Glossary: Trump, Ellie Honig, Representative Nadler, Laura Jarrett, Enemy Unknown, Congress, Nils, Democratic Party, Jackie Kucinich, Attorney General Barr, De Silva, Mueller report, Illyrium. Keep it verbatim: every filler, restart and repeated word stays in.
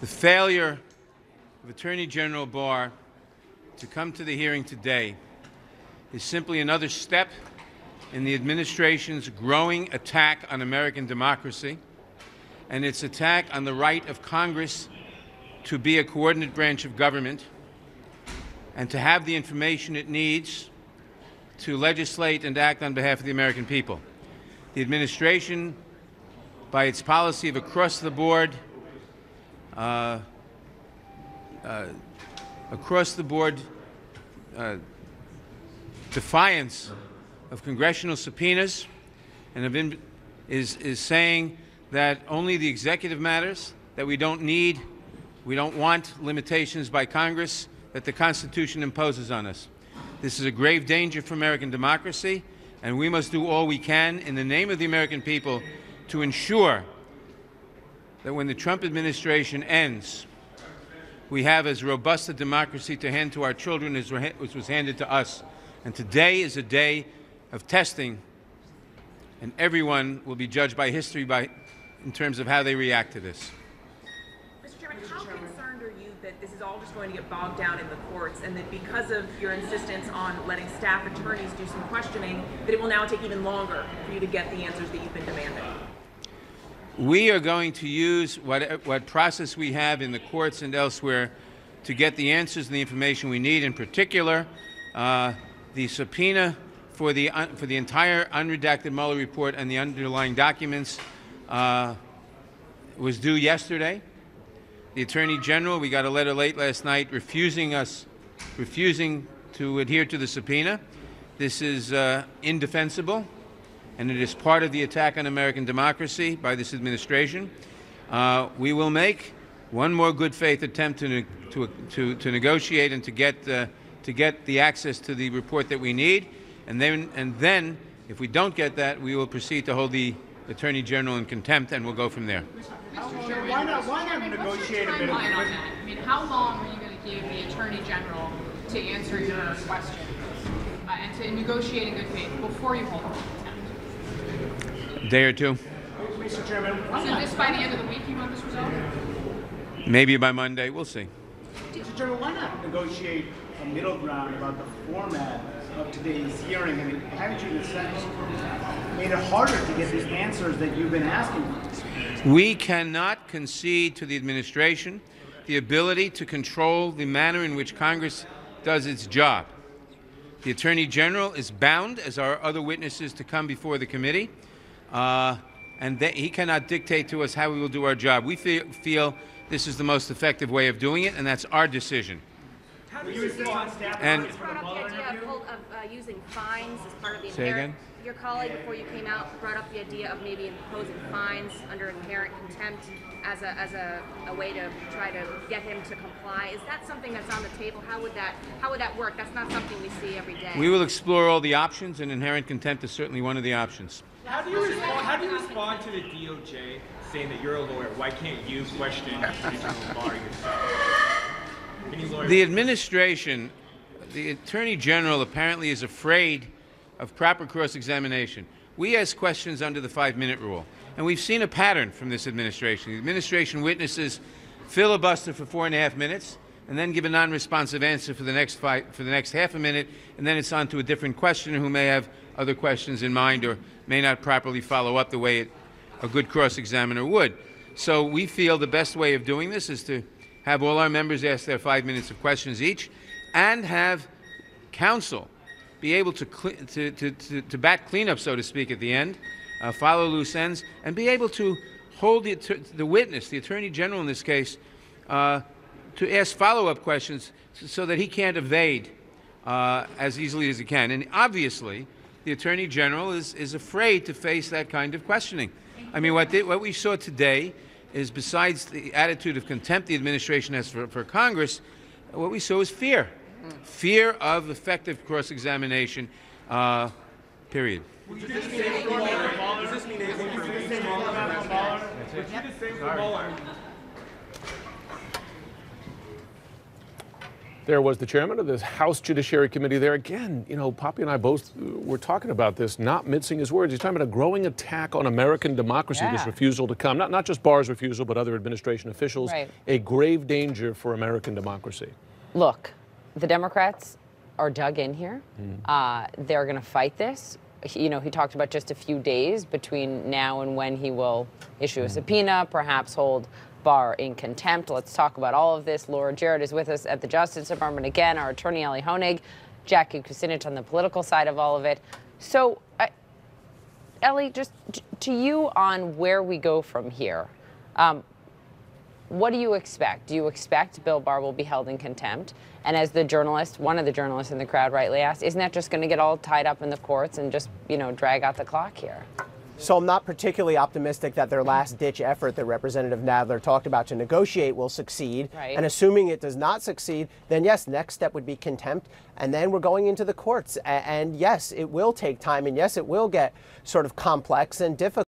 The failure of Attorney General Barr to come to the hearing today is simply another step in the administration's growing attack on American democracy and its attack on the right of Congress to be a coordinate branch of government and to have the information it needs to legislate and act on behalf of the American people. The administration, by its policy of across-the-board uh, uh, across-the-board uh, defiance of congressional subpoenas, and of in, is is saying that only the executive matters, that we don't need, we don't want limitations by Congress that the Constitution imposes on us. This is a grave danger for American democracy, and we must do all we can in the name of the American people to ensure that when the Trump administration ends, we have as robust a democracy to hand to our children as was handed to us. And today is a day of testing, and everyone will be judged by history by, in terms of how they react to this. Mister Chairman, how concerned are you that this is all just going to get bogged down in the courts, and that because of your insistence on letting staff attorneys do some questioning, that it will now take even longer for you to get the answers that you've been demanding? We are going to use what, what process we have in the courts and elsewhere to get the answers and the information we need, in particular uh, the subpoena for the, uh, for the entire unredacted Mueller report and the underlying documents uh, was due yesterday. The Attorney General, we got a letter late last night refusing us, refusing to adhere to the subpoena. This is uh, indefensible. And it is part of the attack on American democracy by this administration. Uh, we will make one more good-faith attempt to, to, to, to negotiate and to get, uh, to get the access to the report that we need. And then, and then, if we don't get that, we will proceed to hold the Attorney General in contempt, and we'll go from there. Mister Chairman, why not, why not negotiate a bit? I mean, how long are you going to give the Attorney General to answer your questions uh, and to negotiate in good faith before you hold them? Day or two. Mister Chairman, so this by the end of the week you want this resolved? Maybe by Monday. We'll see. Mister Chairman, why not negotiate a middle ground about the format of today's hearing? I mean, haven't you in a sense made it harder to get these answers that you've been asking for? We cannot concede to the administration the ability to control the manner in which Congress does its job. The Attorney General is bound, as are other witnesses to come before the committee, Uh, and they, he cannot dictate to us how we will do our job. We feel, feel this is the most effective way of doing it, and that's our decision. How do you respond? And you brought up the idea of, of uh, using fines as part of the impairment. Your colleague, before you came out, brought up the idea of maybe imposing fines under inherent contempt as a as a, a way to try to get him to comply. Is that something that's on the table? How would that how would that work? That's not something we see every day. We will explore all the options, and inherent contempt is certainly one of the options. How do you respond, how do you respond to the D O J saying that you're a lawyer? Why can't you question Barr yourself? The administration, the Attorney General apparently is afraid of proper cross-examination. We ask questions under the five-minute rule, and we've seen a pattern from this administration. The administration witnesses filibuster for four and a half minutes, and then give a non-responsive answer for the next five, for the next half a minute, and then it's on to a different questioner who may have other questions in mind or may not properly follow up the way it, a good cross-examiner would. So we feel the best way of doing this is to have all our members ask their five minutes of questions each, and have counsel be able to, to, to, to, to bat cleanup, so to speak, at the end, uh, follow loose ends, and be able to hold the, the witness, the Attorney General in this case, uh, to ask follow-up questions so that he can't evade uh, as easily as he can. And obviously, the Attorney General is, is afraid to face that kind of questioning. I mean, what, the, what we saw today is, besides the attitude of contempt the administration has for, for Congress, what we saw was fear. Fear of effective cross-examination, uh, period. Would you do the same for Mueller? Does this mean they think you're doing the same for Mueller? Would you do the same for Mueller? There was the chairman of the House Judiciary Committee there. Again, you know, Poppy and I both were talking about this, not mincing his words. He's talking about a growing attack on American democracy, yeah. this refusal to come. Not, not just Barr's refusal, but other administration officials. Right. A grave danger for American democracy. Look, the Democrats are dug in here. Mm. Uh, they're going to fight this. You know, he talked about just a few days between now and when he will issue a subpoena, perhaps hold Barr in contempt. Let's talk about all of this. Laura Jarrett is with us at the Justice Department again, our attorney Ellie Honig, Jackie Kucinich on the political side of all of it. So, uh, Ellie, just to you on where we go from here, um, what do you expect? Do you expect Bill Barr will be held in contempt? And as the journalist, one of the journalists in the crowd rightly asked, isn't that just going to get all tied up in the courts and just, you know, drag out the clock here? So I'm not particularly optimistic that their last-ditch effort that Representative Nadler talked about to negotiate will succeed. Right. And assuming it does not succeed, then yes, next step would be contempt. And then we're going into the courts. And yes, it will take time. And yes, it will get sort of complex and difficult.